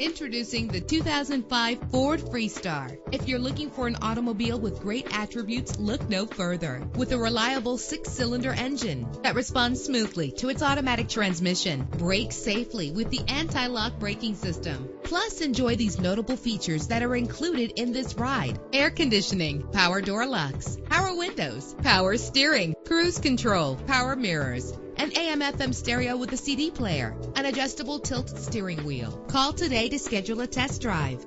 Introducing the 2005 Ford Freestar. If you're looking for an automobile with great attributes, look no further. With a reliable 6-cylinder engine that responds smoothly to its automatic transmission, brakes safely with the anti-lock braking system. Plus, enjoy these notable features that are included in this ride: air conditioning, power door locks, power windows, power steering, cruise control, power mirrors, an AM/FM stereo with a CD player, an adjustable tilt steering wheel. Call today to schedule a test drive.